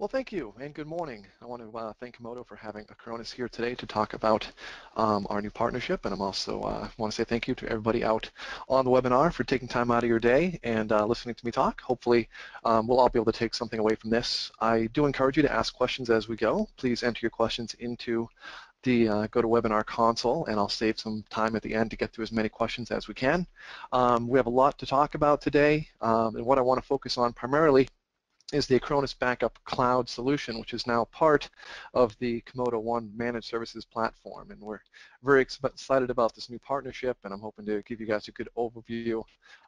Well, thank you and good morning. I want to thank Comodo for having Acronis here today to talk about our new partnership, and I'm also want to say thank you to everybody out on the webinar for taking time out of your day and listening to me talk. Hopefully we'll all be able to take something away from this. I do encourage you to ask questions as we go. Please enter your questions into the GoToWebinar console, and I'll save some time at the end to get through as many questions as we can. We have a lot to talk about today, and what I want to focus on primarily is the Acronis Backup Cloud solution, which is now part of the Comodo One Managed Services platform. And we're very excited about this new partnership, and I'm hoping to give you guys a good overview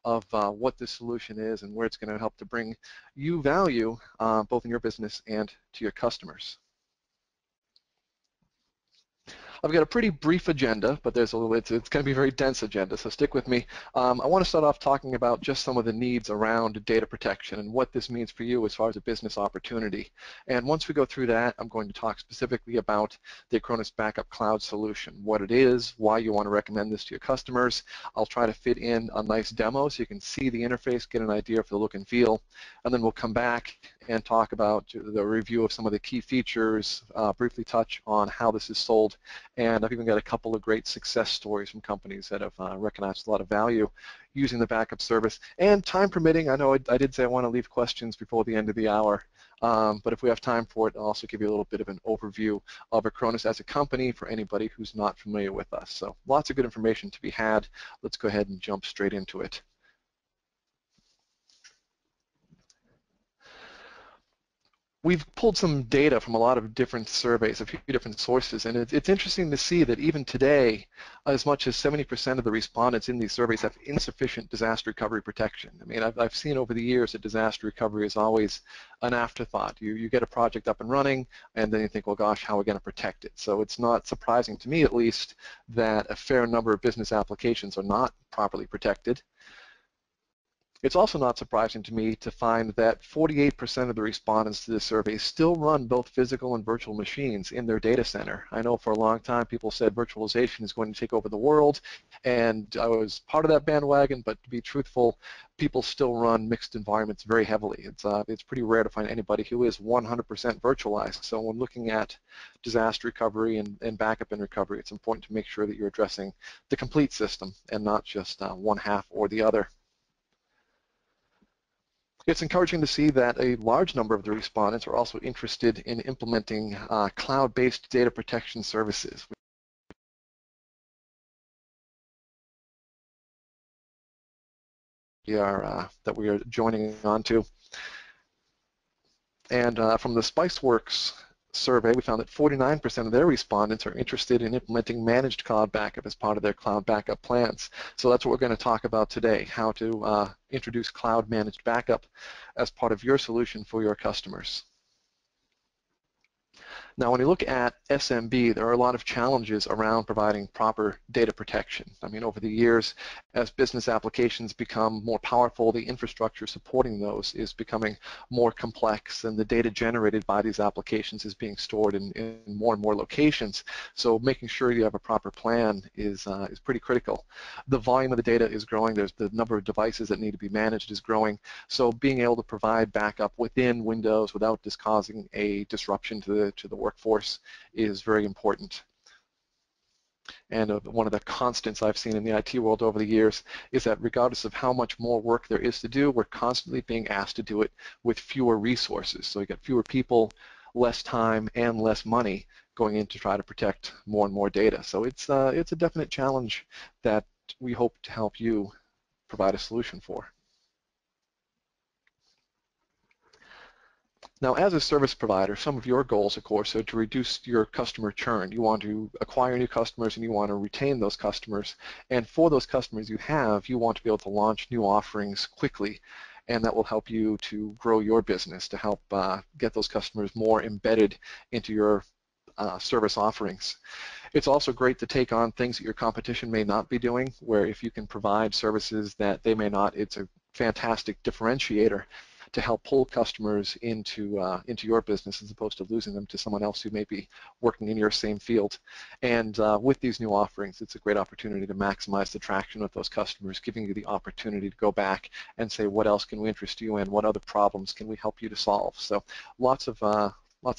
of what this solution is and where it's going to help to bring you value, both in your business and to your customers. I've got a pretty brief agenda, but there's it's going to be a very dense agenda, so stick with me. I want to start off talking about just some of the needs around data protection and what this means for you as far as a business opportunity. And once we go through that, I'm going to talk specifically about the Acronis Backup Cloud solution, what it is, why you want to recommend this to your customers. I'll try to fit in a nice demo so you can see the interface, get an idea for the look and feel, and then we'll come back and talk about the review of some of the key features, briefly touch on how this is sold, and I've even got a couple of great success stories from companies that have recognized a lot of value using the backup service. And time permitting, I know I did say I want to leave questions before the end of the hour, but if we have time for it, I'll also give you a little bit of an overview of Acronis as a company for anybody who's not familiar with us. So lots of good information to be had. Let's go ahead and jump straight into it. We've pulled some data from a lot of different surveys, a few different sources, and it's interesting to see that even today, as much as 70% of the respondents in these surveys have insufficient disaster recovery protection. I mean, I've seen over the years that disaster recovery is always an afterthought. You get a project up and running, and then you think, well, gosh, how are we going to protect it? So it's not surprising to me, at least, that a fair number of business applications are not properly protected. It's also not surprising to me to find that 48% of the respondents to this survey still run both physical and virtual machines in their data center. I know for a long time people said virtualization is going to take over the world, and I was part of that bandwagon, but to be truthful, people still run mixed environments very heavily. It's pretty rare to find anybody who is 100% virtualized. So when looking at disaster recovery and backup and recovery, it's important to make sure that you're addressing the complete system and not just one half or the other. It's encouraging to see that a large number of the respondents are also interested in implementing cloud-based data protection services. That we are joining on to. And from the Spiceworks survey, we found that 49% of their respondents are interested in implementing managed cloud backup as part of their cloud backup plans. So that's what we're going to talk about today, how to introduce cloud managed backup as part of your solution for your customers. Now, when you look at SMB, there are a lot of challenges around providing proper data protection. I mean, over the years, as business applications become more powerful, the infrastructure supporting those is becoming more complex, and the data generated by these applications is being stored in more and more locations. So making sure you have a proper plan is pretty critical. The volume of the data is growing. There's the number of devices that need to be managed is growing. So being able to provide backup within Windows without just causing a disruption to the workforce is very important. And one of the constants I've seen in the IT world over the years is that regardless of how much more work there is to do, we're constantly being asked to do it with fewer resources. So you get fewer people, less time, and less money going in to try to protect more and more data. So it's a definite challenge that we hope to help you provide a solution for. Now, as a service provider, some of your goals, of course, are to reduce your customer churn. You want to acquire new customers and you want to retain those customers. And for those customers you have, you want to be able to launch new offerings quickly. And that will help you to grow your business, to help get those customers more embedded into your service offerings. It's also great to take on things that your competition may not be doing, where if you can provide services that they may not, it's a fantastic differentiator to help pull customers into your business as opposed to losing them to someone else who may be working in your same field. And with these new offerings, it's a great opportunity to maximize the traction of those customers, giving you the opportunity to go back and say, what else can we interest you in? What other problems can we help you to solve? So lots of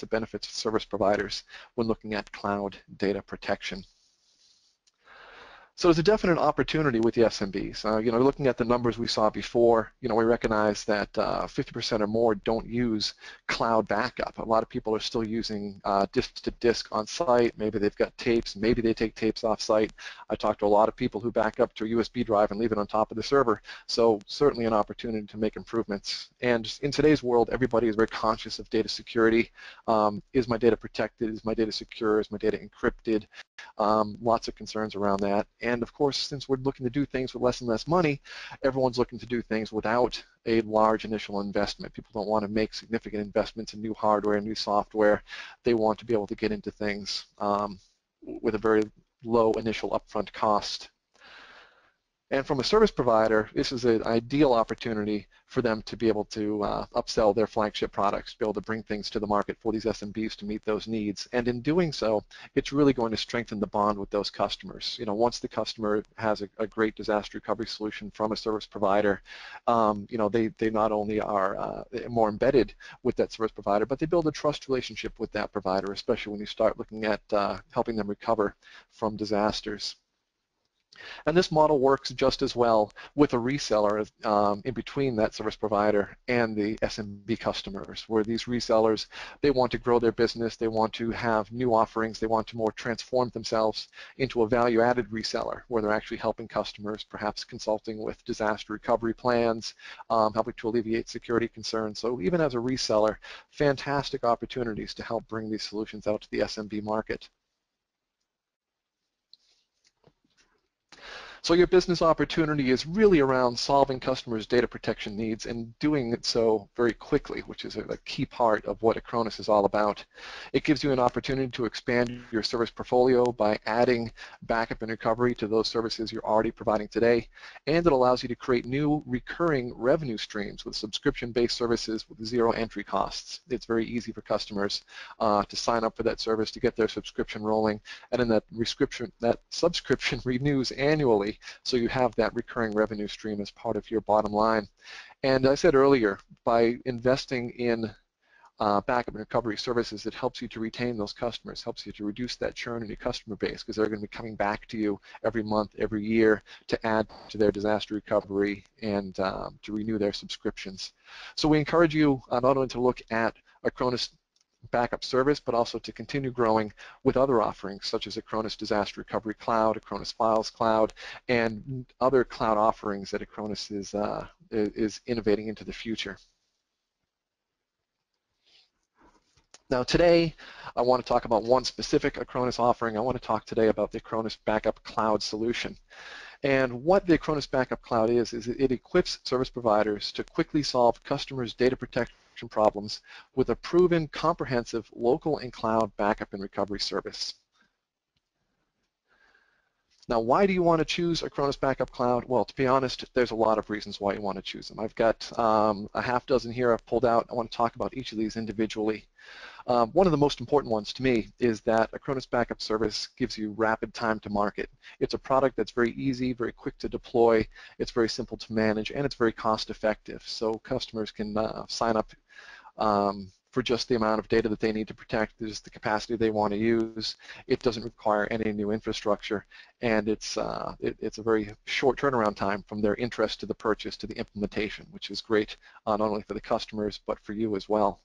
benefits to service providers when looking at cloud data protection. So there's a definite opportunity with the SMBs. You know, looking at the numbers we saw before, you know, we recognize that 50% or more don't use cloud backup. A lot of people are still using disk-to-disk on site. Maybe they've got tapes. Maybe they take tapes off site. I talked to a lot of people who back up to a USB drive and leave it on top of the server. So certainly an opportunity to make improvements. And in today's world, everybody is very conscious of data security. Is my data protected? Is my data secure? Is my data encrypted? Lots of concerns around that. And of course, since we're looking to do things with less and less money, everyone's looking to do things without a large initial investment. People don't want to make significant investments in new hardware and new software. They want to be able to get into things with a very low initial upfront cost. And from a service provider, this is an ideal opportunity for them to be able to upsell their flagship products, be able to bring things to the market for these SMBs to meet those needs. And in doing so, it's really going to strengthen the bond with those customers. You know, once the customer has a great disaster recovery solution from a service provider, you know, they not only are more embedded with that service provider, but they build a trust relationship with that provider, especially when you start looking at helping them recover from disasters. And this model works just as well with a reseller in between that service provider and the SMB customers, where these resellers, they want to grow their business, they want to have new offerings, they want to more transform themselves into a value-added reseller, where they're actually helping customers, perhaps consulting with disaster recovery plans, helping to alleviate security concerns. So even as a reseller, fantastic opportunities to help bring these solutions out to the SMB market. So your business opportunity is really around solving customers' data protection needs and doing it so very quickly, which is a key part of what Acronis is all about. It gives you an opportunity to expand your service portfolio by adding backup and recovery to those services you're already providing today, and it allows you to create new recurring revenue streams with subscription-based services with zero entry costs. It's very easy for customers to sign up for that service, to get their subscription rolling, and then that subscription renews annually. So you have that recurring revenue stream as part of your bottom line. And I said earlier, by investing in backup and recovery services, it helps you to retain those customers, helps you to reduce that churn in your customer base, because they're going to be coming back to you every month, every year, to add to their disaster recovery and to renew their subscriptions. So we encourage you not only to look at Acronis backup service, but also to continue growing with other offerings such as Acronis Disaster Recovery Cloud, Acronis Files Cloud, and other cloud offerings that Acronis is innovating into the future. Now today, I want to talk about one specific Acronis offering. I want to talk today about the Acronis Backup Cloud solution. And what the Acronis Backup Cloud is it equips service providers to quickly solve customers' data protection problems with a proven, comprehensive local and cloud backup and recovery service. Now, why do you want to choose Acronis Backup Cloud? Well, to be honest, there's a lot of reasons why you want to choose them. I've got a half dozen here I've pulled out. I want to talk about each of these individually. One of the most important ones to me is that Acronis Backup Service gives you rapid time to market. It's a product that's very easy, very quick to deploy, it's very simple to manage, and it's very cost effective. So customers can sign up for just the amount of data that they need to protect, there's the capacity they want to use. It doesn't require any new infrastructure, and it's a very short turnaround time from their interest to the purchase to the implementation, which is great not only for the customers but for you as well.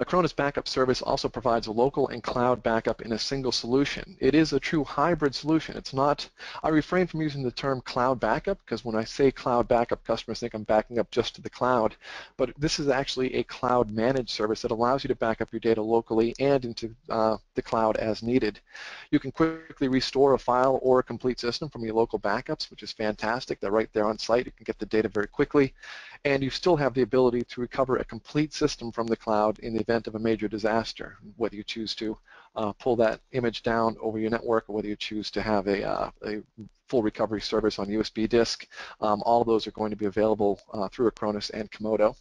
Acronis Backup Service also provides a local and cloud backup in a single solution. It is a true hybrid solution. It's not, I refrain from using the term cloud backup because when I say cloud backup, customers think I'm backing up just to the cloud, but this is actually a cloud managed service that allows you to back up your data locally and into the cloud as needed. You can quickly restore a file or a complete system from your local backups, which is fantastic. They're right there on site. You can get the data very quickly, and you still have the ability to recover a complete system from the cloud in the event of a major disaster, whether you choose to pull that image down over your network, or whether you choose to have a full recovery service on USB disk. All of those are going to be available through Acronis and Comodo.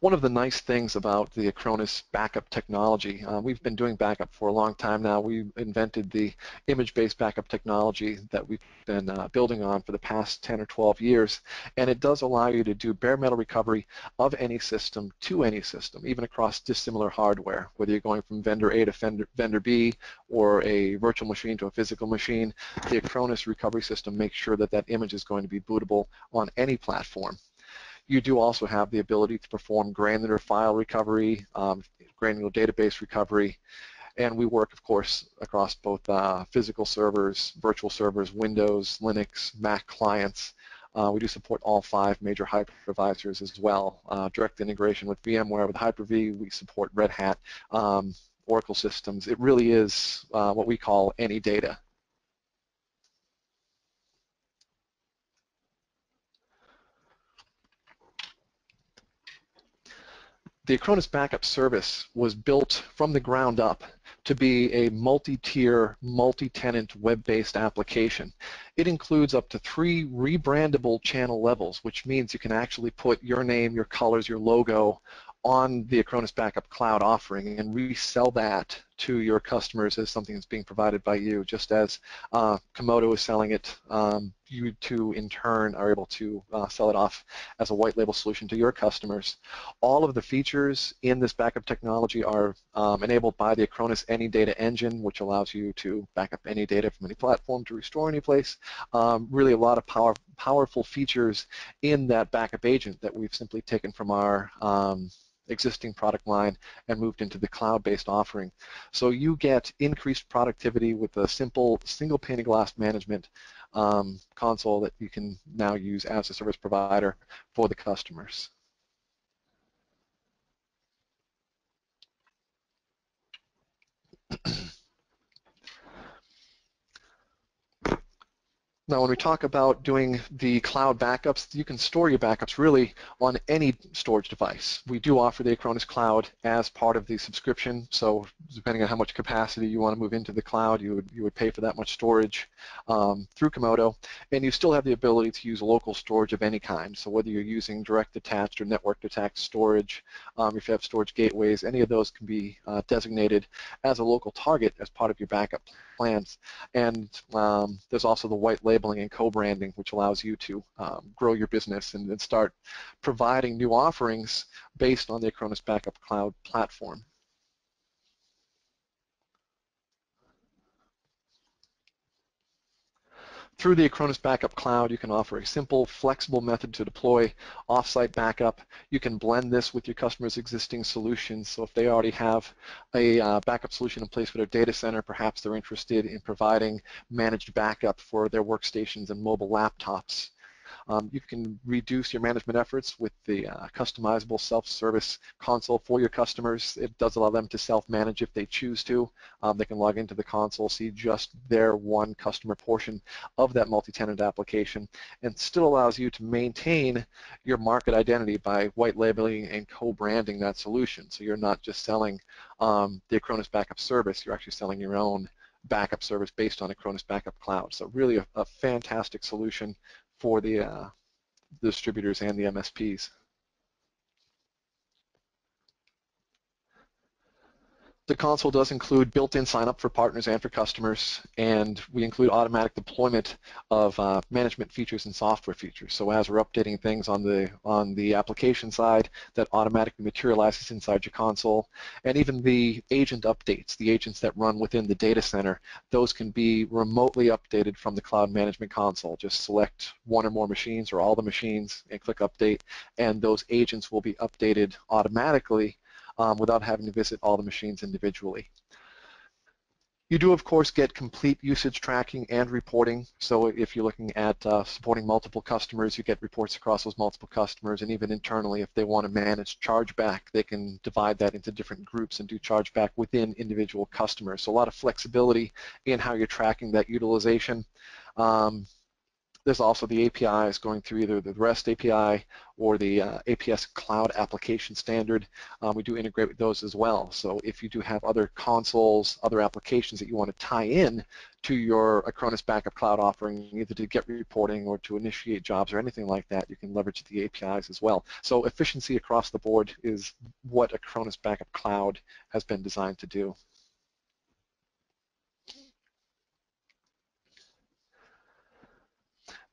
One of the nice things about the Acronis backup technology, we've been doing backup for a long time now. We invented the image-based backup technology that we've been building on for the past 10 or 12 years, and it does allow you to do bare metal recovery of any system to any system, even across dissimilar hardware, whether you're going from vendor A to vendor B or a virtual machine to a physical machine. The Acronis recovery system makes sure that that image is going to be bootable on any platform. You do also have the ability to perform granular file recovery, granular database recovery, and we work, of course, across both physical servers, virtual servers, Windows, Linux, Mac clients. We do support all 5 major hypervisors as well. Direct integration with VMware, with Hyper-V, we support Red Hat, Oracle systems. It really is what we call any data. The Acronis backup service was built from the ground up to be a multi-tier, multi-tenant web-based application. It includes up to 3 rebrandable channel levels, which means you can actually put your name, your colors, your logo on the Acronis backup cloud offering and resell that to your customers as something that's being provided by you. Just as Comodo is selling it, you too in turn are able to sell it off as a white label solution to your customers. All of the features in this backup technology are enabled by the Acronis Any Data Engine, which allows you to back up any data from any platform to restore any place. Really a lot of powerful features in that backup agent that we've simply taken from our existing product line and moved into the cloud-based offering. So you get increased productivity with a simple single pane of glass management console that you can now use as a service provider for the customers. Now, when we talk about doing the cloud backups, you can store your backups really on any storage device. We do offer the Acronis Cloud as part of the subscription, so depending on how much capacity you want to move into the cloud, you would pay for that much storage through Comodo, and you still have the ability to use local storage of any kind. So whether you're using direct attached or network detached storage, if you have storage gateways, any of those can be designated as a local target as part of your backup plans. And there's also the white labeling and co-branding, which allows you to grow your business and start providing new offerings based on the Acronis Backup Cloud platform. Through the Acronis Backup Cloud, you can offer a simple, flexible method to deploy off-site backup. You can blend this with your customer's existing solutions. So if they already have a backup solution in place for their data center, perhaps they're interested in providing managed backup for their workstations and mobile laptops. You can reduce your management efforts with the customizable self-service console for your customers. It does allow them to self-manage if they choose to. They can log into the console, see just their one customer portion of that multi-tenant application, and still allows you to maintain your market identity by white labeling and co-branding that solution. So you're not just selling the Acronis backup service, you're actually selling your own backup service based on Acronis Backup Cloud. So really a fantastic solution for the distributors and the MSPs. The console does include built-in sign-up for partners and for customers, and we include automatic deployment of management features and software features. So as we're updating things on the application side, that automatically materializes inside your console, and even the agent updates, the agents that run within the data center, those can be remotely updated from the cloud management console. Just select one or more machines or all the machines and click update, and those agents will be updated automatically without having to visit all the machines individually. You do, of course, get complete usage tracking and reporting. So if you're looking at supporting multiple customers, you get reports across those multiple customers, and even internally, if they want to manage chargeback, they can divide that into different groups and do chargeback within individual customers. So a lot of flexibility in how you're tracking that utilization. There's also the APIs going through either the REST API or the APS Cloud Application Standard. We do integrate with those as well. So if you do have other consoles, other applications that you want to tie in to your Acronis Backup Cloud offering, either to get reporting or to initiate jobs or anything like that, you can leverage the APIs as well. So efficiency across the board is what Acronis Backup Cloud has been designed to do.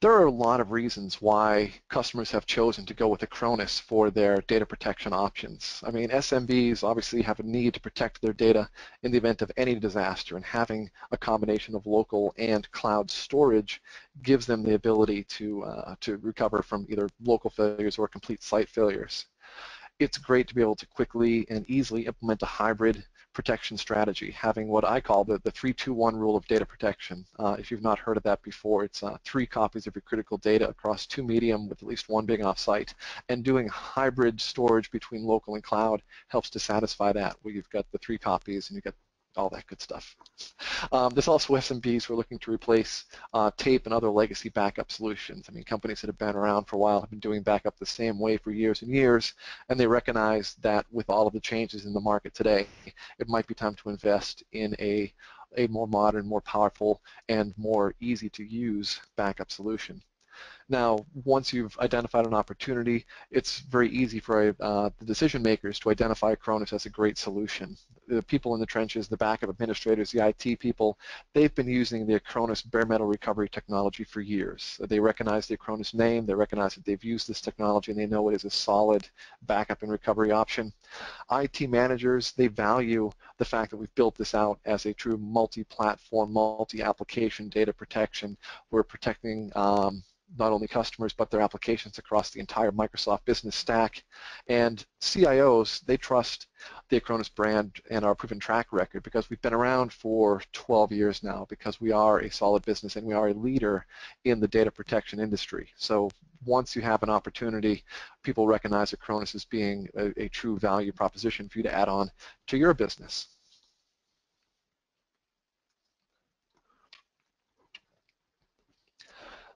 There are a lot of reasons why customers have chosen to go with Acronis for their data protection options. I mean, SMBs obviously have a need to protect their data in the event of any disaster, and having a combination of local and cloud storage gives them the ability to recover from either local failures or complete site failures. It's great to be able to quickly and easily implement a hybrid protection strategy, having what I call the 3-2-1 rule of data protection. If you've not heard of that before, it's 3 copies of your critical data across 2 medium with at least 1 being off-site, and doing hybrid storage between local and cloud helps to satisfy that, where you've got the 3 copies and you've got all that good stuff. There's also SMBs who are looking to replace tape and other legacy backup solutions. I mean, companies that have been around for a while have been doing backup the same way for years and years, and they recognize that with all of the changes in the market today, it might be time to invest in a more modern, more powerful, and more easy-to-use backup solution. Now, once you've identified an opportunity, it's very easy for the decision makers to identify Acronis as a great solution. The people in the trenches, the backup administrators, the IT people, they've been using the Acronis bare metal recovery technology for years. They recognize the Acronis name, they recognize that they've used this technology, and they know it is a solid backup and recovery option. IT managers, they value the fact that we've built this out as a true multi-platform, multi-application data protection. We're protecting not only customers, but their applications across the entire Microsoft business stack. And CIOs, they trust the Acronis brand and our proven track record, because we've been around for 12 years now, because we are a solid business and we are a leader in the data protection industry. So once you have an opportunity, people recognize Acronis as being a true value proposition for you to add on to your business.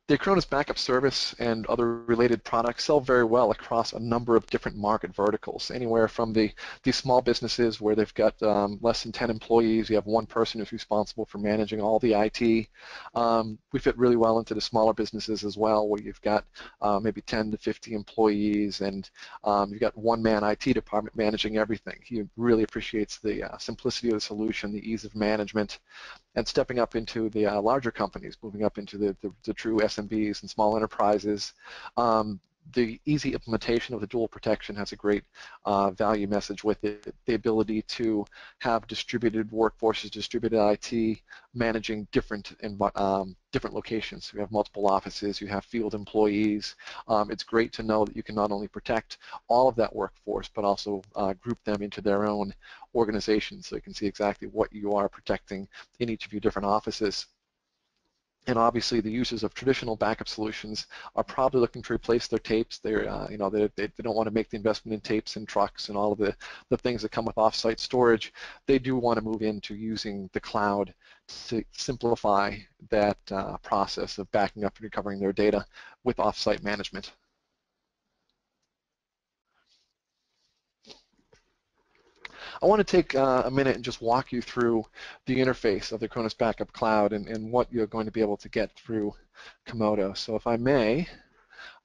The Acronis Backup Service and other related products sell very well across a number of different market verticals, anywhere from the small businesses where they've got less than 10 employees. You have one person who's responsible for managing all the IT. We fit really well into the smaller businesses as well, where you've got maybe 10 to 50 employees, and you've got one-man IT department managing everything. He really appreciates the simplicity of the solution, the ease of management, and stepping up into the larger companies, moving up into the true SMBs and small enterprises. The easy implementation of the dual protection has a great value message with it. The ability to have distributed workforces, distributed IT, managing different locations. You have multiple offices, you have field employees. It's great to know that you can not only protect all of that workforce, but also group them into their own organization, so you can see exactly what you are protecting in each of your different offices. And obviously, the users of traditional backup solutions are probably looking to replace their tapes. They're, they don't want to make the investment in tapes and trucks and all of the things that come with off-site storage. They do want to move into using the cloud to simplify that process of backing up and recovering their data with off-site management. I want to take a minute and just walk you through the interface of the Acronis Backup Cloud and what you're going to be able to get through Comodo. So if I may,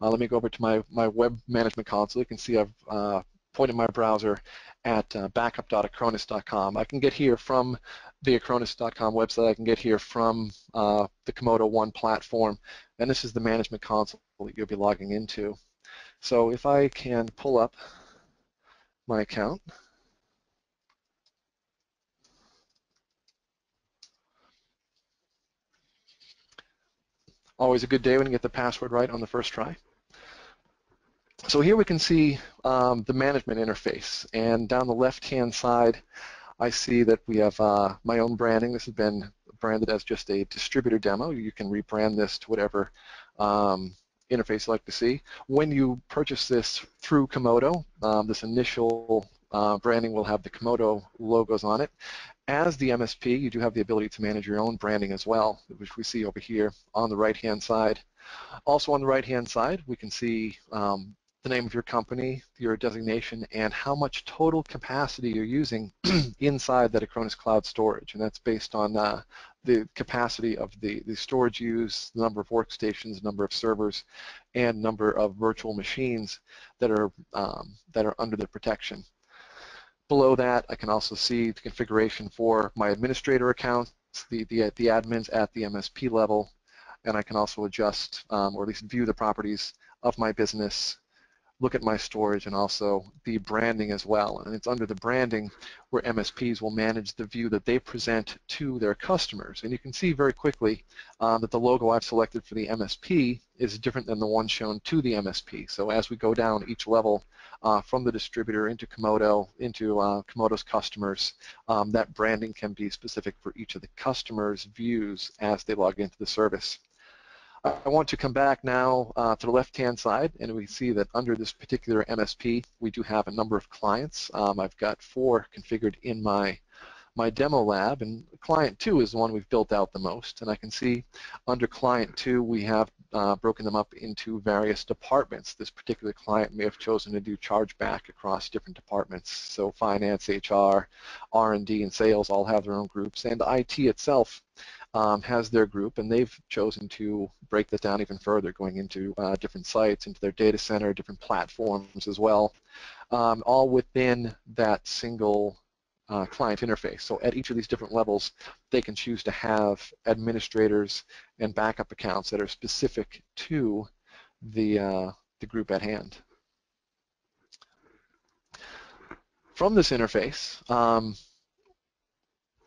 let me go over to my web management console. You can see I've pointed my browser at backup.acronis.com. I can get here from the acronis.com website. I can get here from the Comodo One platform, and this is the management console that you'll be logging into. So if I can pull up my account. Always a good day when you get the password right on the first try. So here we can see the management interface, and down the left-hand side, I see that we have my own branding. This has been branded as just a distributor demo. You can rebrand this to whatever interface you like to see. When you purchase this through Comodo, this initial branding will have the Comodo logos on it. As the MSP, you do have the ability to manage your own branding as well, which we see over here on the right-hand side. Also on the right-hand side, we can see the name of your company, your designation, and how much total capacity you're using inside that Acronis Cloud storage, and that's based on the capacity of the storage use, the number of workstations, number of servers, and number of virtual machines that are under the protection. Below that, I can also see the configuration for my administrator accounts, the admins at the MSP level, and I can also adjust or at least view the properties of my business, look at my storage, and also the branding as well. And it's under the branding where MSPs will manage the view that they present to their customers. And you can see very quickly that the logo I've selected for the MSP is different than the one shown to the MSP. So as we go down each level from the distributor into Comodo, into Comodo's customers, that branding can be specific for each of the customers' views as they log into the service. I want to come back now to the left-hand side, and we see that under this particular MSP, we do have a number of clients. I've got 4 configured in my demo lab, and client 2 is the one we've built out the most. And I can see under client 2, we have broken them up into various departments. This particular client may have chosen to do chargeback across different departments. So finance, HR, R&D, and sales all have their own groups, and IT itself has their group, and they've chosen to break that down even further, going into different sites, into their data center, different platforms as well, all within that single client interface. So at each of these different levels, they can choose to have administrators and backup accounts that are specific to the group at hand. From this interface,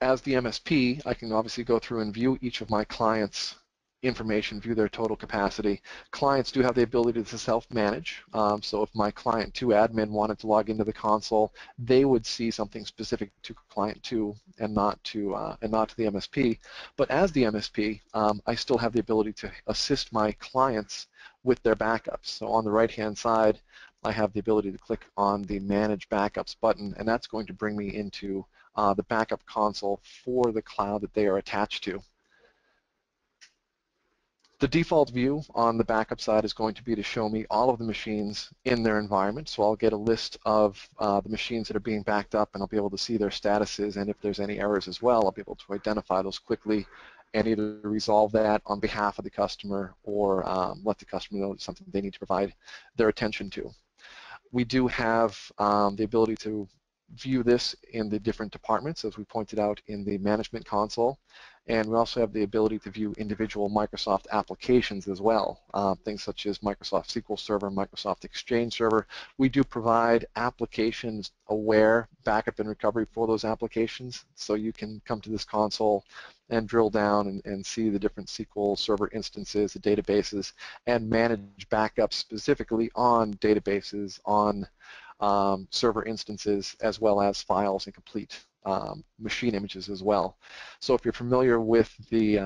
as the MSP, I can obviously go through and view each of my clients' information, view their total capacity. Clients do have the ability to self-manage, so if my client 2 admin wanted to log into the console, they would see something specific to client 2 and not to the MSP. But as the MSP, I still have the ability to assist my clients with their backups. So on the right-hand side, I have the ability to click on the Manage Backups button, and that's going to bring me into the backup console for the cloud that they are attached to. The default view on the backup side is going to be to show me all of the machines in their environment, so I'll get a list of the machines that are being backed up, and I'll be able to see their statuses, and if there's any errors as well, I'll be able to identify those quickly and either resolve that on behalf of the customer or let the customer know it's something they need to provide their attention to. We do have the ability to view this in the different departments, as we pointed out in the management console, and we also have the ability to view individual Microsoft applications as well, things such as Microsoft SQL Server, Microsoft Exchange Server. We do provide applications-aware backup and recovery for those applications, so you can come to this console and drill down and see the different SQL Server instances, the databases, and manage backups specifically on databases, on server instances, as well as files and complete machine images as well. So if you're familiar with the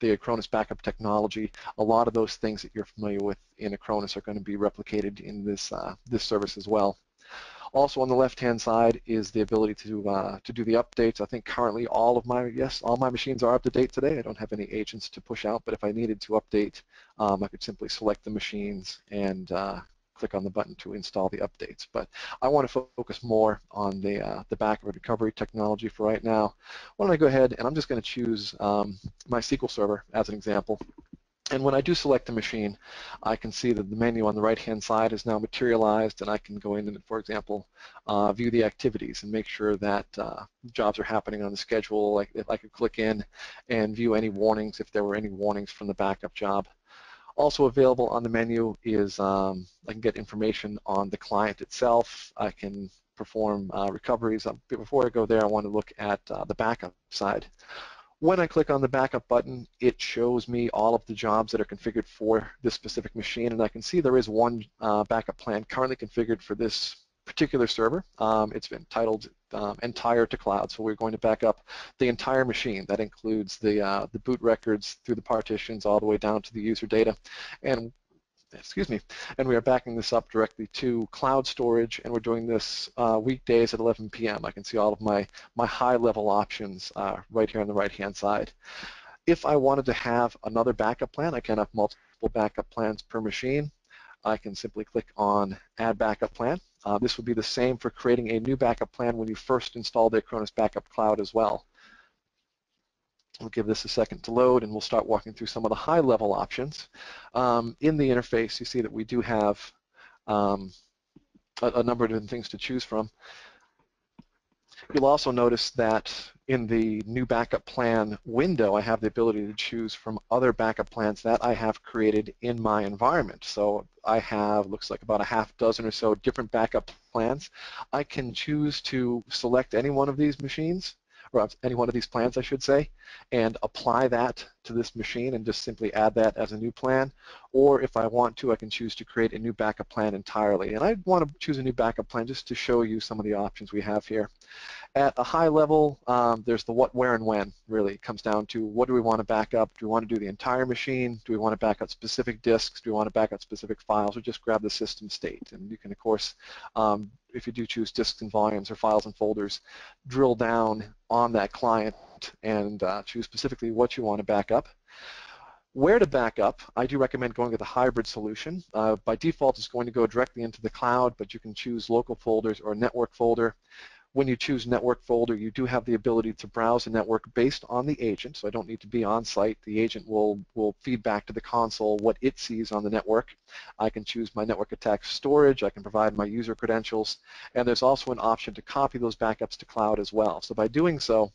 Acronis backup technology, a lot of those things that you're familiar with in Acronis are going to be replicated in this this service as well. Also on the left-hand side is the ability to do the updates. I think currently all of my, yes, all my machines are up to date today. I don't have any agents to push out, but if I needed to update, I could simply select the machines and click on the button to install the updates. But I want to focus more on the backup and recovery technology for right now. Why don't I go ahead, and I'm just going to choose my SQL Server as an example. And when I do select the machine, I can see that the menu on the right-hand side is now materialized, and I can go in and, for example, view the activities and make sure that jobs are happening on the schedule. If I could click in and view any warnings, if there were any warnings from the backup job. Also available on the menu is I can get information on the client itself. I can perform recoveries. Before I go there, I want to look at the backup side. When I click on the backup button, it shows me all of the jobs that are configured for this specific machine, and I can see there is one backup plan currently configured for this particular server. It's been titled Entire to Cloud, so we're going to back up the entire machine. That includes the boot records through the partitions all the way down to the user data, and excuse me, and we are backing this up directly to cloud storage, and we're doing this weekdays at 11 p.m. I can see all of my high-level options right here on the right-hand side. If I wanted to have another backup plan, I can have multiple backup plans per machine. I can simply click on Add Backup Plan. This would be the same for creating a new backup plan when you first install the Acronis Backup Cloud as well. We'll give this a second to load, and we'll start walking through some of the high-level options. In the interface, you see that we do have a number of different things to choose from. You'll also notice that in the new backup plan window, I have the ability to choose from other backup plans that I have created in my environment. So I have, looks like about a half dozen or so different backup plans. I can choose to select any one of these machines, or any one of these plans, I should say, and apply that to this machine and just simply add that as a new plan. Or if I want to, I can choose to create a new backup plan entirely. And I'd want to choose a new backup plan just to show you some of the options we have here. At a high level, there's the what, where, and when, really. It comes down to what do we want to back up? Do we want to do the entire machine? Do we want to back up specific disks? Do we want to back up specific files? Or just grab the system state? And you can, of course, if you do choose disks and volumes or files and folders, drill down on that client and choose specifically what you want to back up. Where to back up, I do recommend going with a hybrid solution. By default, it's going to go directly into the cloud, but you can choose local folders or network folder. When you choose network folder, you do have the ability to browse a network based on the agent, so I don't need to be on site. The agent will feed back to the console what it sees on the network. I can choose my network attack storage. I can provide my user credentials. And there's also an option to copy those backups to cloud as well. So by doing so,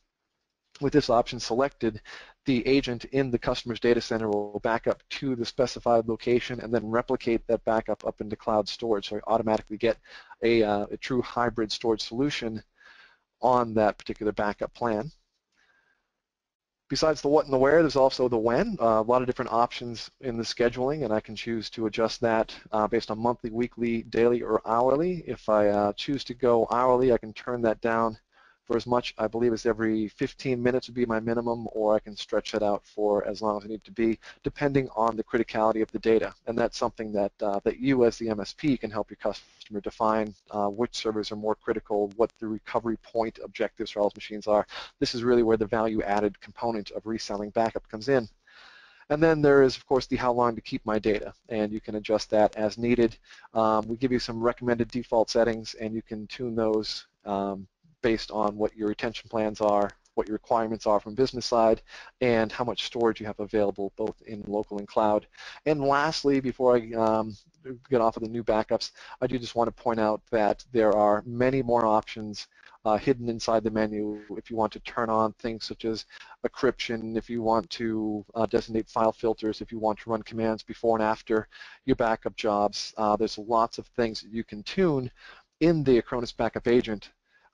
with this option selected, the agent in the customer's data center will back up to the specified location and then replicate that backup up into cloud storage. So you automatically get a true hybrid storage solution on that particular backup plan. Besides the what and the where, there's also the when. A lot of different options in the scheduling, and I can choose to adjust that based on monthly, weekly, daily, or hourly. If I choose to go hourly, I can turn that down for as much, I believe, as every 15 minutes would be my minimum, or I can stretch it out for as long as I need to be, depending on the criticality of the data. And that's something that, that you as the MSP can help your customer define which servers are more critical, what the recovery point objectives for all those machines are. This is really where the value-added component of reselling backup comes in. And then there is, of course, the how long to keep my data, and you can adjust that as needed. We give you some recommended default settings, and you can tune those based on what your retention plans are, what your requirements are from business side, and how much storage you have available both in local and cloud. And lastly, before I get off of the new backups, I do just want to point out that there are many more options hidden inside the menu if you want to turn on things such as encryption, if you want to designate file filters, if you want to run commands before and after your backup jobs. There's lots of things that you can tune in the Acronis Backup Agent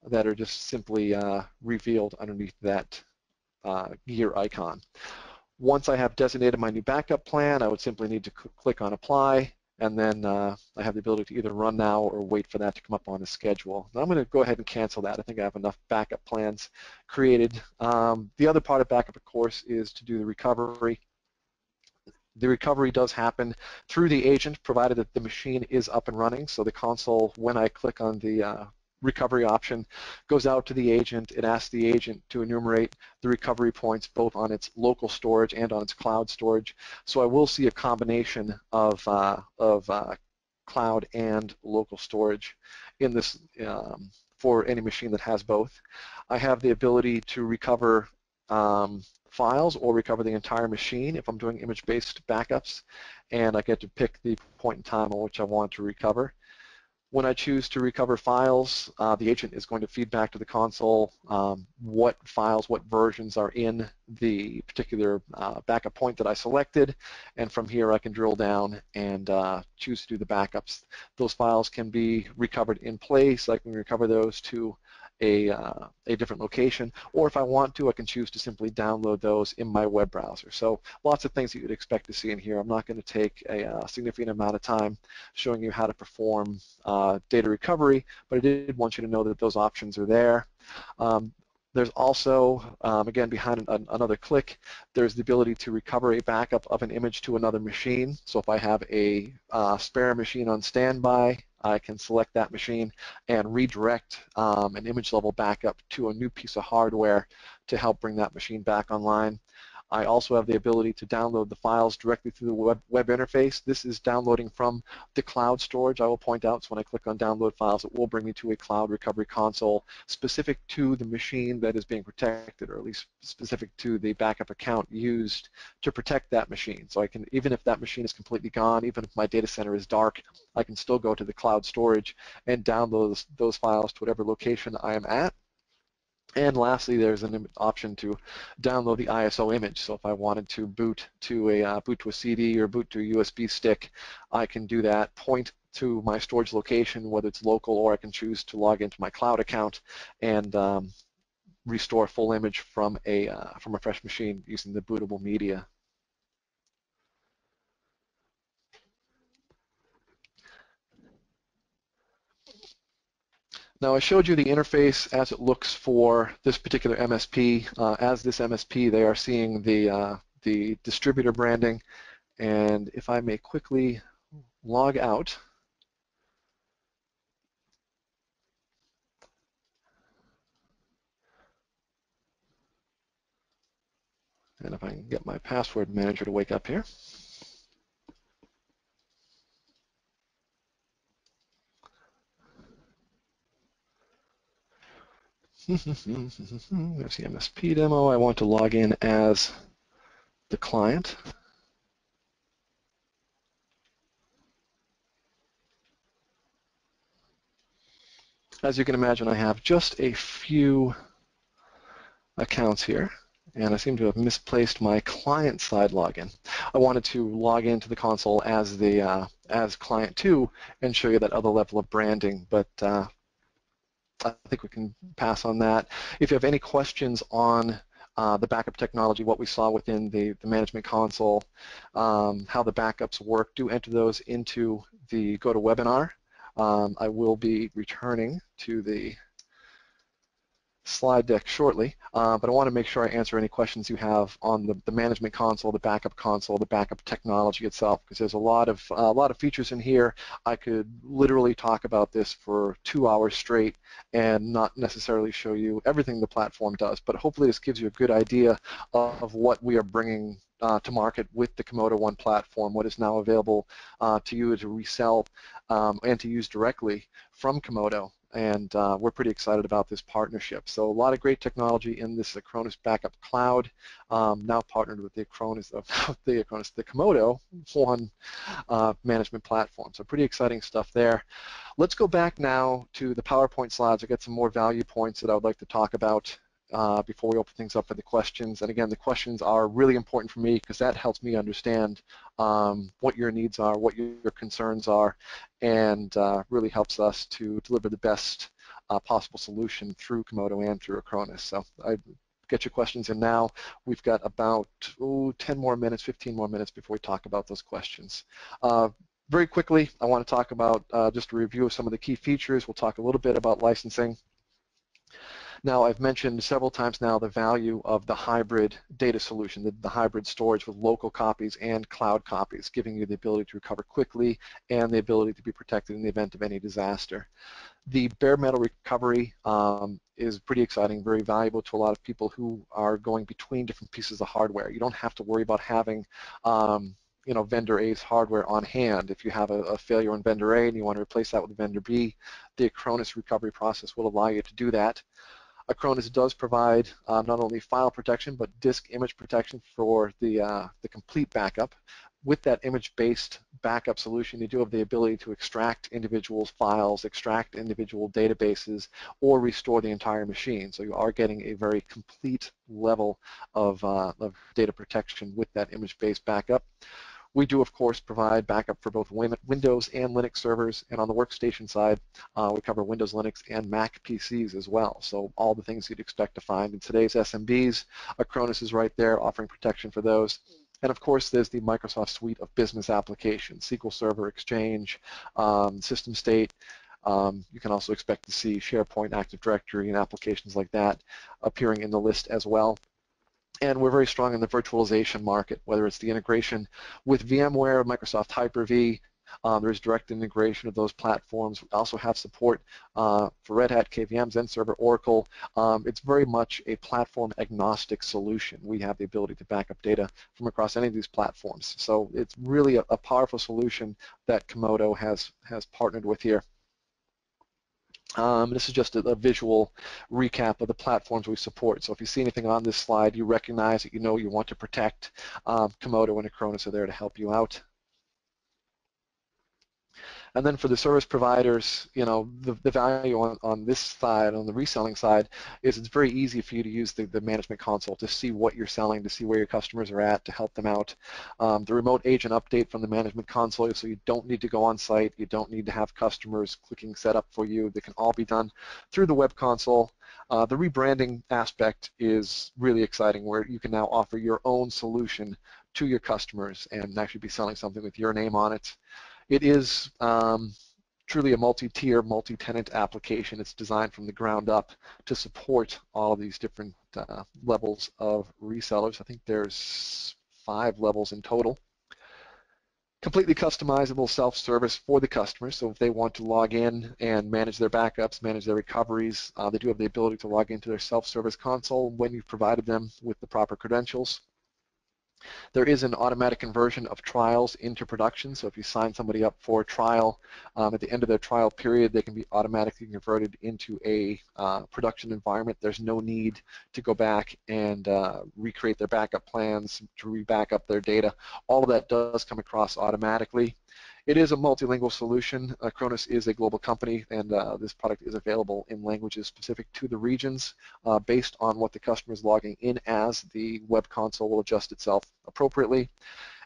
that are just simply revealed underneath that gear icon. Once I have designated my new backup plan, I would simply need to click on Apply, and then I have the ability to either run now or wait for that to come up on the schedule. Now I'm going to go ahead and cancel that. I think I have enough backup plans created. The other part of backup, of course, is to do the recovery. The recovery does happen through the agent, provided that the machine is up and running. So the console, when I click on the recovery option, goes out to the agent. It asks the agent to enumerate the recovery points both on its local storage and on its cloud storage. So I will see a combination of cloud and local storage in this for any machine that has both. I have the ability to recover files or recover the entire machine if I'm doing image-based backups, and I get to pick the point in time on which I want to recover. When I choose to recover files, the agent is going to feed back to the console what files, what versions are in the particular backup point that I selected, and from here I can drill down and choose to do the backups. Those files can be recovered in place. I can recover those to a different location, or if I want to, I can choose to simply download those in my web browser. So lots of things that you'd expect to see in here. I'm not going to take a significant amount of time showing you how to perform data recovery, but I did want you to know that those options are there. There's also, again, behind another click, there's the ability to recover a backup of an image to another machine. So if I have a spare machine on standby, I can select that machine and redirect an image level backup to a new piece of hardware to help bring that machine back online. I also have the ability to download the files directly through the web interface. This is downloading from the cloud storage. I will point out, so when I click on download files, it will bring me to a cloud recovery console specific to the machine that is being protected, or at least specific to the backup account used to protect that machine. So I can, even if that machine is completely gone, even if my data center is dark, I can still go to the cloud storage and download those files to whatever location I am at. And lastly, there's an option to download the ISO image. So if I wanted to boot to a CD or boot to a USB stick, I can do that, point to my storage location, whether it's local, or I can choose to log into my cloud account and restore full image from a fresh machine using the bootable media. Now I showed you the interface as it looks for this particular MSP. As this MSP, they are seeing the distributor branding. And if I may quickly log out. And if I can get my password manager to wake up here. There's the MSP demo. I want to log in as the client. As you can imagine, I have just a few accounts here, and I seem to have misplaced my client-side login. I wanted to log into the console as the client 2 and show you that other level of branding, but I think we can pass on that. If you have any questions on the backup technology, what we saw within the management console, how the backups work, do enter those into the GoToWebinar. I will be returning to the slide deck shortly, but I want to make sure I answer any questions you have on the management console, the backup technology itself, because there's a lot of features in here. I could literally talk about this for 2 hours straight and not necessarily show you everything the platform does, but hopefully this gives you a good idea of what we are bringing to market with the Comodo One platform, what is now available to you to resell and to use directly from Comodo. And we're pretty excited about this partnership. So a lot of great technology in this Acronis Backup Cloud, now partnered with the Comodo One management platform. So pretty exciting stuff there. Let's go back now to the PowerPoint slides. I got some more value points that I would like to talk about before we open things up for the questions. And again, the questions are really important for me because that helps me understand what your needs are, what your concerns are, and really helps us to deliver the best possible solution through Comodo and through Acronis. So I get your questions in now. We've got about 10 more minutes, 15 more minutes before we talk about those questions. Very quickly, I want to talk about just a review of some of the key features. We'll talk a little bit about licensing. Now, I've mentioned several times now the value of the hybrid data solution, the hybrid storage with local copies and cloud copies, giving you the ability to recover quickly and the ability to be protected in the event of any disaster. The bare metal recovery is pretty exciting, very valuable to a lot of people who are going between different pieces of hardware. You don't have to worry about having vendor A's hardware on hand. If you have a failure on vendor A and you want to replace that with vendor B, the Acronis recovery process will allow you to do that. Acronis does provide not only file protection but disk image protection for the complete backup. With that image-based backup solution, you do have the ability to extract individual files, extract individual databases, or restore the entire machine. So you are getting a very complete level of data protection with that image-based backup. We do, of course, provide backup for both Windows and Linux servers, and on the workstation side, we cover Windows, Linux, and Mac PCs as well, so all the things you'd expect to find in today's SMBs. Acronis is right there offering protection for those. And, of course, there's the Microsoft suite of business applications, SQL Server, Exchange, System State, You can also expect to see SharePoint, Active Directory, and applications like that appearing in the list as well. And we're very strong in the virtualization market, whether it's the integration with VMware, Microsoft Hyper-V. There's direct integration of those platforms. We also have support for Red Hat, KVM, XenServer, Oracle. It's very much a platform-agnostic solution. We have the ability to back up data from across any of these platforms. So it's really a powerful solution that Comodo has partnered with here. This is just a visual recap of the platforms we support. So if you see anything on this slide, you recognize that you know you want to protect. Comodo and Acronis are there to help you out. And then for the service providers, you know, the value on this side, on the reselling side, is it's very easy for you to use the management console to see what you're selling, to see where your customers are at, to help them out. The remote agent update from the management console, so you don't need to go on site, you don't need to have customers clicking setup for you. They can all be done through the web console. The rebranding aspect is really exciting, where you can now offer your own solution to your customers and actually be selling something with your name on it. It is truly a multi-tier, multi-tenant application. It's designed from the ground up to support all of these different levels of resellers. I think there's 5 levels in total. Completely customizable self-service for the customer, so if they want to log in and manage their backups, manage their recoveries, they do have the ability to log into their self-service console when you've provided them with the proper credentials. There is an automatic conversion of trials into production, so if you sign somebody up for a trial, at the end of their trial period, they can be automatically converted into a production environment. There's no need to go back and recreate their backup plans, to re-back up their data. All of that does come across automatically. It is a multilingual solution. Acronis is a global company, and this product is available in languages specific to the regions based on what the customer is logging in as. The web console will adjust itself appropriately.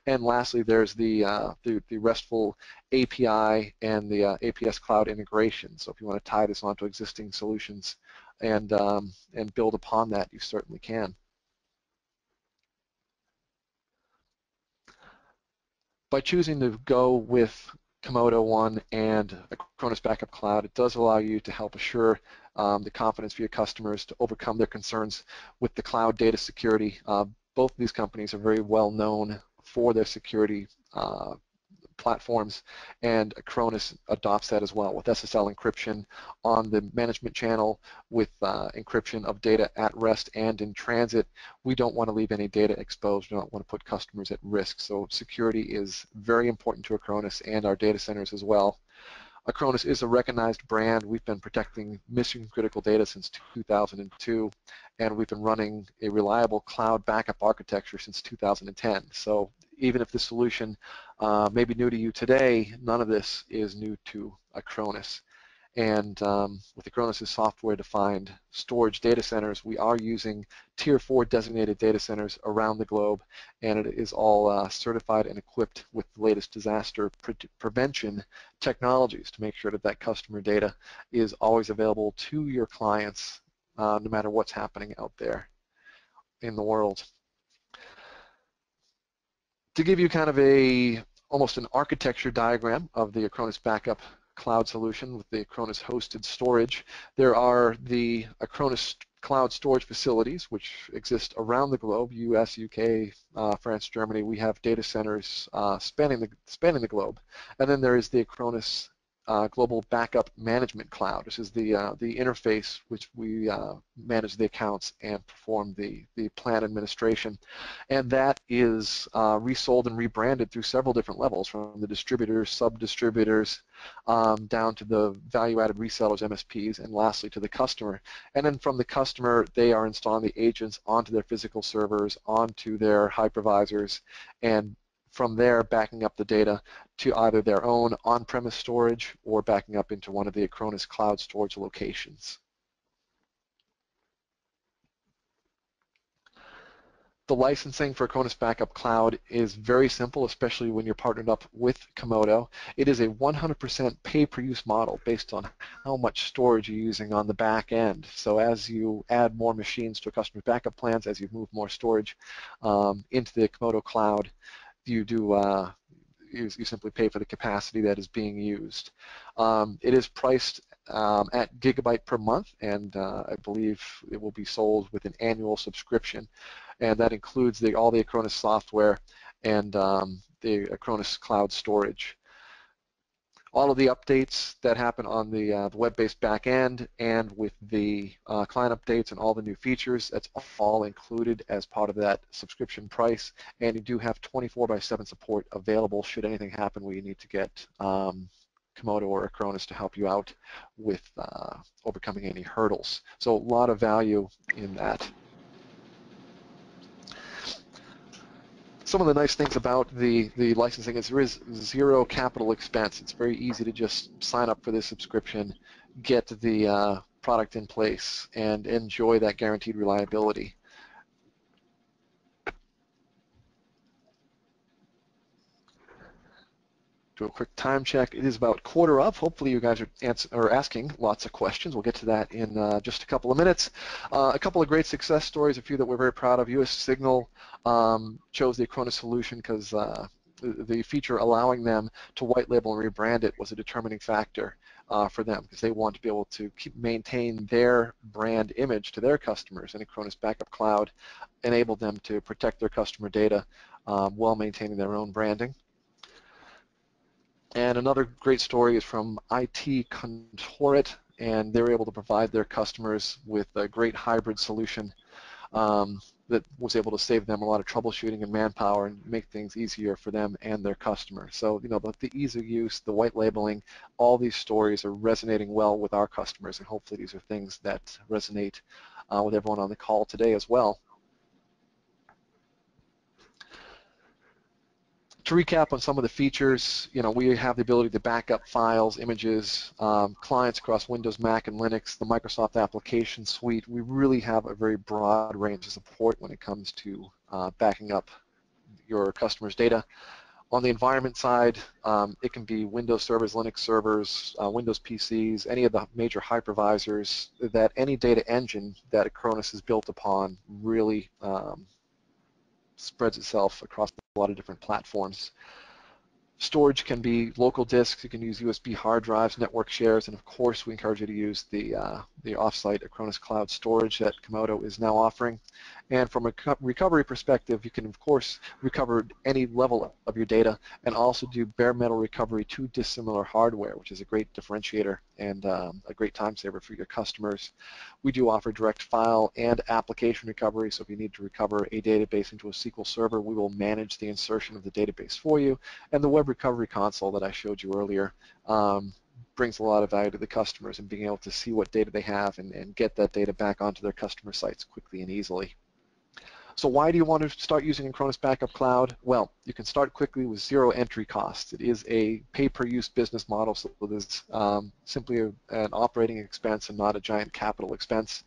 And lastly, there's the RESTful API and the APS cloud integration. So if you want to tie this onto existing solutions and build upon that, you certainly can. By choosing to go with Comodo One and Acronis Backup Cloud, it does allow you to help assure the confidence for your customers to overcome their concerns with the cloud data security. Both of these companies are very well known for their security platforms, and Acronis adopts that as well with SSL encryption on the management channel, with encryption of data at rest and in transit. We don't want to leave any data exposed. We don't want to put customers at risk. So security is very important to Acronis and our data centers as well. Acronis is a recognized brand. We've been protecting mission-critical data since 2002, and we've been running a reliable cloud backup architecture since 2010. So even if the solution may be new to you today, none of this is new to Acronis. And with Acronis' software-defined storage data centers, we are using Tier 4 designated data centers around the globe, and it is all certified and equipped with the latest disaster prevention technologies to make sure that that customer data is always available to your clients, no matter what's happening out there in the world. To give you kind of almost an architecture diagram of the Acronis Backup Cloud solution with the Acronis hosted storage, there are the Acronis cloud storage facilities which exist around the globe, US, UK, France, Germany. We have data centers spanning the globe. And then there is the Acronis Global Backup Management Cloud. This is the interface which we manage the accounts and perform the plan administration. And that is resold and rebranded through several different levels, from the distributors, sub-distributors, down to the value-added resellers, MSPs, and lastly to the customer. And then from the customer, they are installing the agents onto their physical servers, onto their hypervisors, and from there backing up the data to either their own on-premise storage or backing up into one of the Acronis cloud storage locations. The licensing for Acronis Backup Cloud is very simple, especially when you're partnered up with Comodo. It is a 100% pay-per-use model based on how much storage you're using on the back end. So as you add more machines to a customer's backup plans, as you move more storage into the Comodo Cloud, you do you simply pay for the capacity that is being used. It is priced at gigabyte per month, and I believe it will be sold with an annual subscription, and that includes all the Acronis software and the Acronis cloud storage. All of the updates that happen on the web-based backend and with the client updates and all the new features, that's all included as part of that subscription price. And you do have 24/7 support available should anything happen where you need to get Comodo or Acronis to help you out with overcoming any hurdles. So a lot of value in that. Some of the nice things about the licensing is there is zero capital expense. It's very easy to just sign up for this subscription, get the product in place, and enjoy that guaranteed reliability. Do a quick time check. It is about 1:15. Hopefully you guys are asking lots of questions. We'll get to that in just a couple of minutes. A couple of great success stories, a few that we're very proud of. US Signal chose the Acronis solution because the feature allowing them to white label and rebrand it was a determining factor for them, because they want to be able to maintain their brand image to their customers, and Acronis Backup Cloud enabled them to protect their customer data while maintaining their own branding. And another great story is from IT Contoret, and they were able to provide their customers with a great hybrid solution that was able to save them a lot of troubleshooting and manpower and make things easier for them and their customers. So, you know, the ease of use, the white labeling, all these stories are resonating well with our customers, and hopefully these are things that resonate with everyone on the call today as well. To recap on some of the features, you know, we have the ability to back up files, images, clients across Windows, Mac, and Linux, the Microsoft application suite. We really have a very broad range of support when it comes to backing up your customers' data. On the environment side, it can be Windows servers, Linux servers, Windows PCs, any of the major hypervisors. That any data engine that Acronis is built upon really spreads itself across a lot of different platforms. Storage can be local disks, you can use USB hard drives, network shares, and of course we encourage you to use the off-site Acronis Cloud storage that Comodo is now offering. And from a recovery perspective, you can of course recover any level of your data and also do bare metal recovery to dissimilar hardware, which is a great differentiator and a great time saver for your customers. We do offer direct file and application recovery, so if you need to recover a database into a SQL server, we will manage the insertion of the database for you. And the web recovery console that I showed you earlier brings a lot of value to the customers and being able to see what data they have and get that data back onto their customer sites quickly and easily. So why do you want to start using Acronis Backup Cloud? Well, you can start quickly with zero entry costs. It is a pay-per-use business model, so it is simply an operating expense and not a giant capital expense.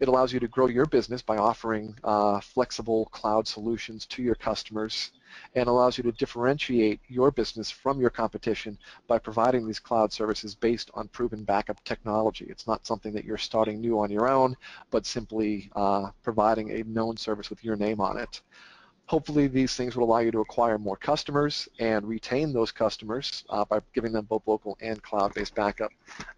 It allows you to grow your business by offering flexible cloud solutions to your customers, and allows you to differentiate your business from your competition by providing these cloud services based on proven backup technology. It's not something that you're starting new on your own, but simply providing a known service with your name on it. Hopefully these things will allow you to acquire more customers and retain those customers by giving them both local and cloud-based backup.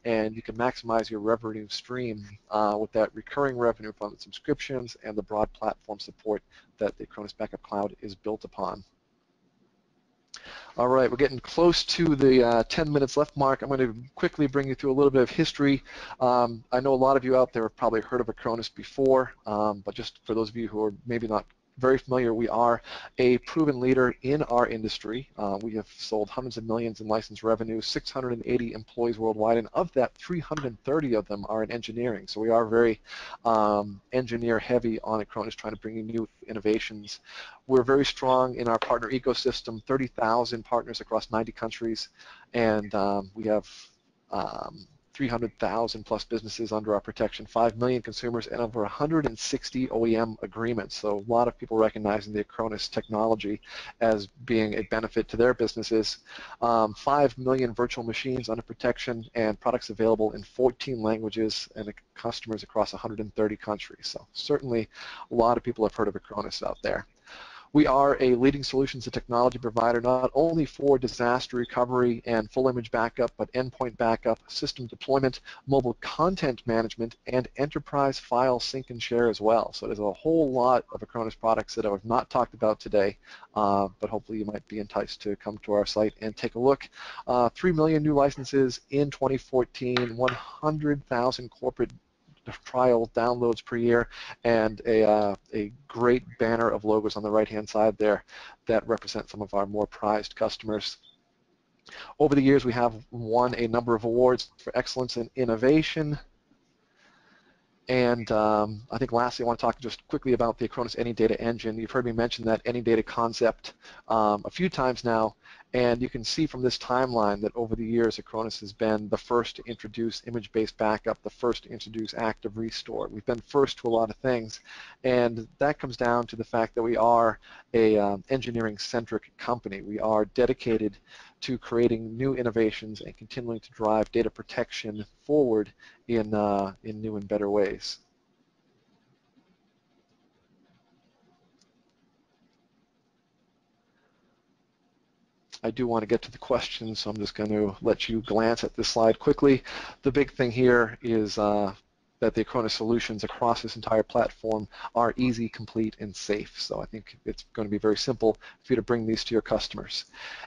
And you can maximize your revenue stream with that recurring revenue from the subscriptions and the broad platform support that the Acronis Backup Cloud is built upon. All right, we're getting close to the 10 minutes left mark. I'm going to quickly bring you through a little bit of history. I know a lot of you out there have probably heard of Acronis before, but just for those of you who are maybe not very familiar, we are a proven leader in our industry. We have sold hundreds of millions in license revenue, 680 employees worldwide, and of that, 330 of them are in engineering. So we are very engineer heavy on Acronis, trying to bring in new innovations. We're very strong in our partner ecosystem, 30,000 partners across 90 countries, and we have 300,000 plus businesses under our protection, 5 million consumers, and over 160 OEM agreements. So a lot of people recognizing the Acronis technology as being a benefit to their businesses. 5 million virtual machines under protection and products available in 14 languages and customers across 130 countries. So certainly a lot of people have heard of Acronis out there. We are a leading solutions and technology provider not only for disaster recovery and full image backup, but endpoint backup, system deployment, mobile content management, and enterprise file sync and share as well. So there's a whole lot of Acronis products that I've not talked about today, but hopefully you might be enticed to come to our site and take a look. 3 million new licenses in 2014, 100,000 corporate trial downloads per year, and a great banner of logos on the right-hand side there that represent some of our more prized customers. Over the years, we have won a number of awards for excellence in innovation. And I think lastly, I want to talk just quickly about the Acronis AnyData Engine. You've heard me mention that AnyData concept a few times now, and you can see from this timeline that over the years, Acronis has been the first to introduce image-based backup, the first to introduce active restore. We've been first to a lot of things, and that comes down to the fact that we are a engineering-centric company. We are dedicated to creating new innovations and continuing to drive data protection forward in new and better ways. I do want to get to the questions, so I'm just going to let you glance at this slide quickly. The big thing here is that the Acronis solutions across this entire platform are easy, complete, and safe. So I think it's going to be very simple for you to bring these to your customers.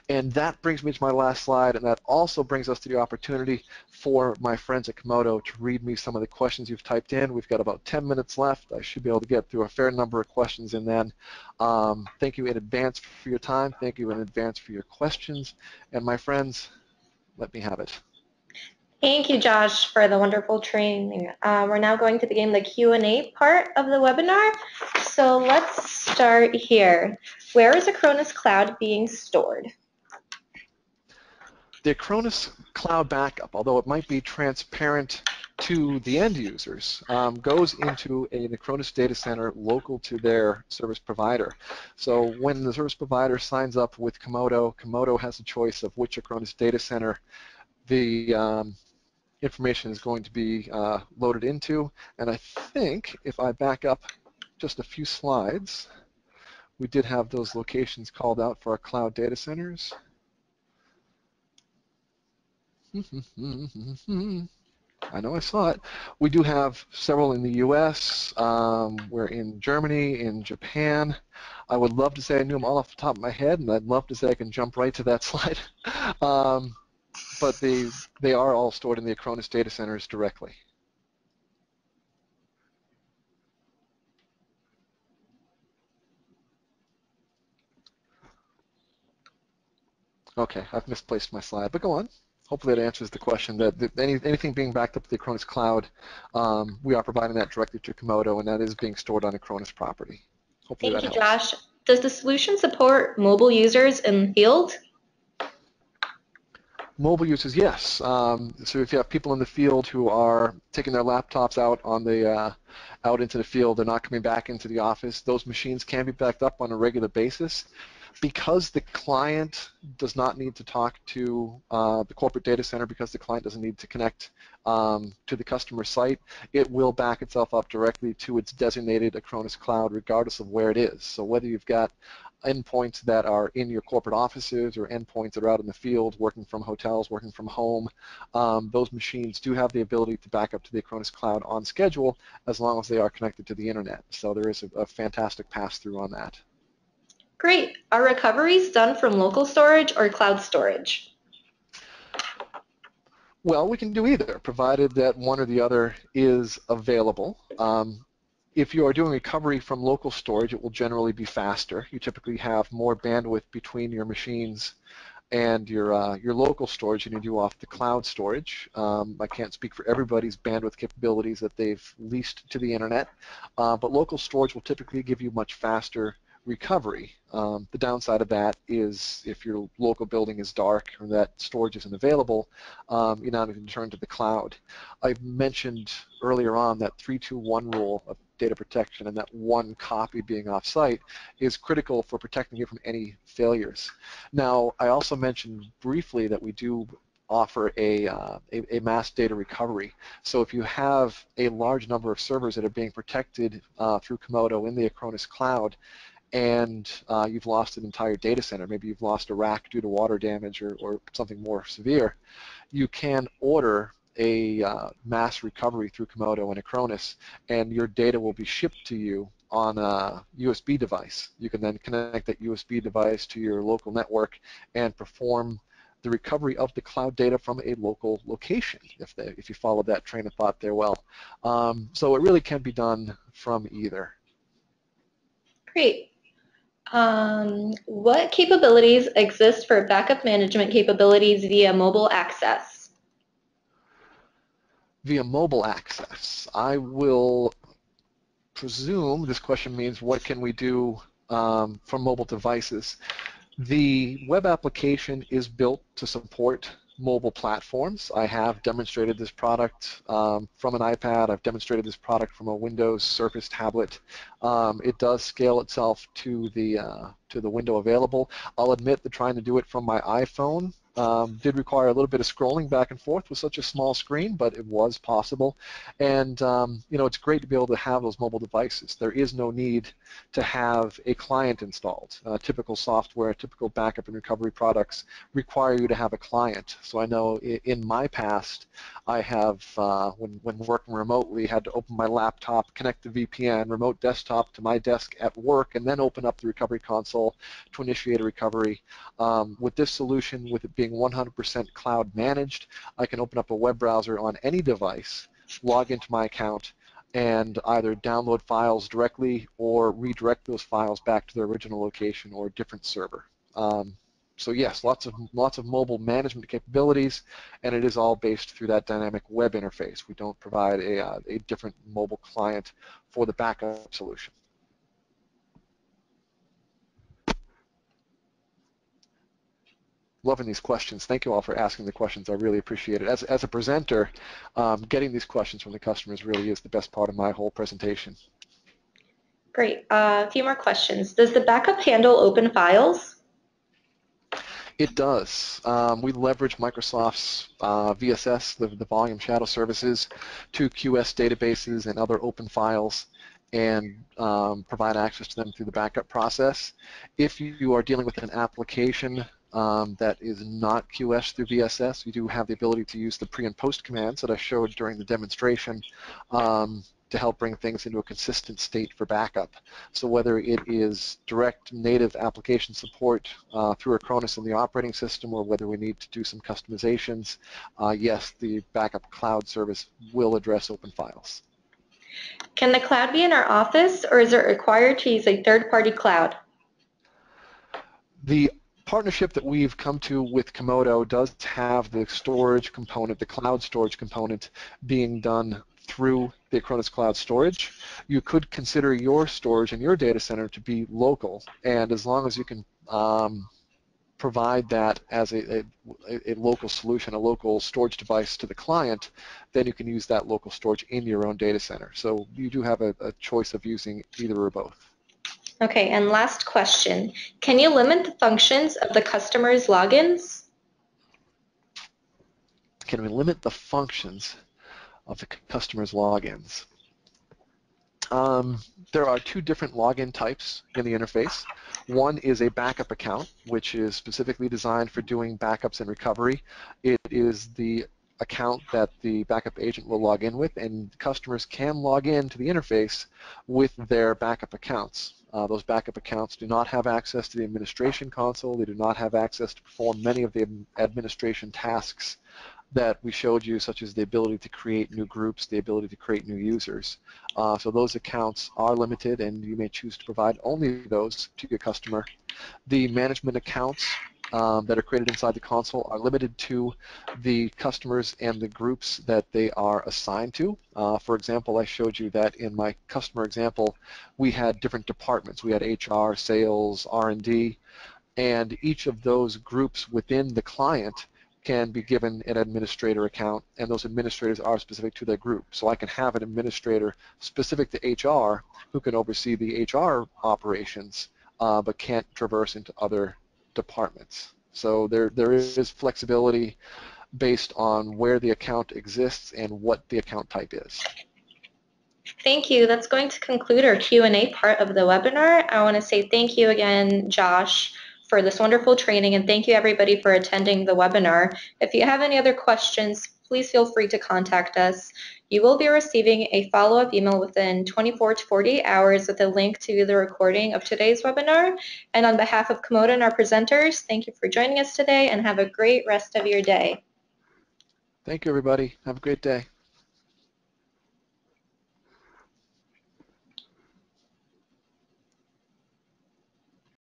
And that brings me to my last slide, and that also brings us to the opportunity for my friends at Comodo to read me some of the questions you've typed in. We've got about 10 minutes left. I should be able to get through a fair number of questions, and then thank you in advance for your time. Thank you in advance for your questions. And my friends, let me have it. Thank you, Josh, for the wonderful training. We're now going to begin the Q&A part of the webinar. So let's start here. Where is Acronis Cloud being stored? The Acronis Cloud Backup, although it might be transparent to the end users, goes into an Acronis data center local to their service provider. So when the service provider signs up with Comodo, Comodo has a choice of which Acronis data center the information is going to be loaded into, and I think if I back up just a few slides, we did have those locations called out for our cloud data centers. I know I saw it. We do have several in the US, we're in Germany, in Japan. I would love to say I knew them all off the top of my head, and I'd love to say I can jump right to that slide. But they are all stored in the Acronis data centers directly. Okay, I've misplaced my slide, but go on. Hopefully that answers the question that anything being backed up to the Acronis Cloud, we are providing that directly to Comodo, and that is being stored on Acronis property. Hopefully that helps. Thank you, Josh. Does the solution support mobile users in the field? Mobile users, yes. So if you have people in the field who are taking their laptops out on the out into the field, they're not coming back into the office. Those machines can be backed up on a regular basis because the client does not need to talk to the corporate data center, because the client doesn't need to connect to the customer site. It will back itself up directly to its designated Acronis Cloud, regardless of where it is. So whether you've got endpoints that are in your corporate offices or endpoints that are out in the field, working from hotels, working from home, those machines do have the ability to back up to the Acronis Cloud on schedule as long as they are connected to the internet. So there is a fantastic pass-through on that. Great. Are recoveries done from local storage or cloud storage? Well, we can do either, provided that one or the other is available. If you are doing recovery from local storage, it will generally be faster. You typically have more bandwidth between your machines and your local storage than you do off the cloud storage. I can't speak for everybody's bandwidth capabilities that they've leased to the internet, but local storage will typically give you much faster recovery. The downside of that is if your local building is dark or that storage isn't available, you're not even turned to the cloud. I mentioned earlier on that 3-2-1 rule of data protection, and that one copy being off-site is critical for protecting you from any failures. Now, I also mentioned briefly that we do offer a mass data recovery. So if you have a large number of servers that are being protected through Comodo in the Acronis Cloud, and you've lost an entire data center, maybe you've lost a rack due to water damage or something more severe, you can order a mass recovery through Comodo and Acronis, and your data will be shipped to you on a USB device. You can then connect that USB device to your local network and perform the recovery of the cloud data from a local location, if you followed that train of thought there well. So it really can be done from either. Great. What capabilities exist for backup management capabilities via mobile access? Via mobile access. I will presume this question means what can we do from mobile devices. The web application is built to support mobile platforms. I have demonstrated this product from an iPad. I've demonstrated this product from a Windows Surface tablet. It does scale itself to the window available. I'll admit that trying to do it from my iPhone did require a little bit of scrolling back and forth with such a small screen, but it was possible. And you know, it's great to be able to have those mobile devices. There is no need to have a client installed. Typical software, typical backup and recovery products require you to have a client. So I know in my past, I have, when working remotely, had to open my laptop, connect the VPN, remote desktop to my desk at work, and then open up the recovery console to initiate a recovery. With this solution, with it being 100% cloud managed, I can open up a web browser on any device, log into my account, and either download files directly or redirect those files back to their original location or a different server. So yes, lots of mobile management capabilities, and it is all based through that dynamic web interface. We don't provide a different mobile client for the backup solution. Loving these questions. Thank you all for asking the questions. I really appreciate it. As a presenter, getting these questions from the customers really is the best part of my whole presentation. Great. A few more questions. Does the backup handle open files? It does. We leverage Microsoft's VSS, the volume shadow services, to QS databases and other open files, and provide access to them through the backup process. If you are dealing with an application that is not QS through VSS, you do have the ability to use the pre and post commands that I showed during the demonstration to help bring things into a consistent state for backup. So whether it is direct native application support through Acronis in the operating system, or whether we need to do some customizations, yes, the backup cloud service will address open files. Can the cloud be in our office, or is it required to use a third-party cloud? The partnership that we've come to with Comodo does have the storage component, the cloud storage component, being done through the Acronis Cloud Storage. You could consider your storage in your data center to be local, and as long as you can provide that as a local solution, a local storage device to the client, then you can use that local storage in your own data center. So you do have a choice of using either or both. Okay, and last question. Can you limit the functions of the customer's logins? Can we limit the functions of the customer's logins? There are two different login types in the interface. One is a backup account, which is specifically designed for doing backups and recovery. It is the account that the backup agent will log in with, and customers can log in to the interface with their backup accounts. Those backup accounts do not have access to the administration console. They do not have access to perform many of the administration tasks that we showed you, such as the ability to create new groups, the ability to create new users. So those accounts are limited, and you may choose to provide only those to your customer. The management accounts that are created inside the console are limited to the customers and the groups that they are assigned to. For example, I showed you that in my customer example, we had different departments. We had HR, sales, R&D, and each of those groups within the client can be given an administrator account, and those administrators are specific to their group. So I can have an administrator specific to HR who can oversee the HR operations but can't traverse into other departments. So there is flexibility based on where the account exists and what the account type is. Thank you. That's going to conclude our Q&A part of the webinar. I want to say thank you again, Josh, for this wonderful training, and thank you everybody for attending the webinar. If you have any other questions, please feel free to contact us. You will be receiving a follow-up email within 24 to 48 hours with a link to the recording of today's webinar. And on behalf of Comodo and our presenters, thank you for joining us today and have a great rest of your day. Thank you, everybody. Have a great day.